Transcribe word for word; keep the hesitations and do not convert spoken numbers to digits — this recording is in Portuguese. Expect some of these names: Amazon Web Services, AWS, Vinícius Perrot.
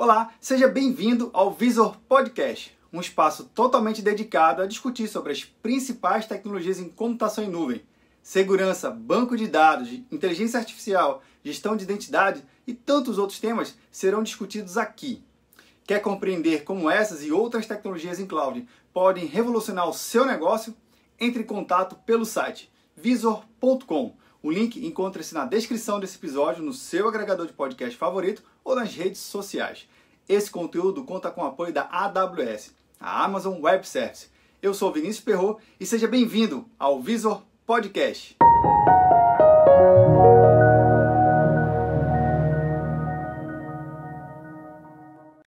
Olá, seja bem-vindo ao Visor Podcast, um espaço totalmente dedicado a discutir sobre as principais tecnologias em computação em nuvem, segurança, banco de dados, inteligência artificial, gestão de identidade e tantos outros temas serão discutidos aqui. Quer compreender como essas e outras tecnologias em cloud podem revolucionar o seu negócio? Entre em contato pelo site visor ponto com. O link encontra-se na descrição desse episódio, no seu agregador de podcast favorito ou nas redes sociais. Esse conteúdo conta com o apoio da A W S, a Amazon Web Services. Eu sou Vinícius Perrot e seja bem-vindo ao Visor Podcast.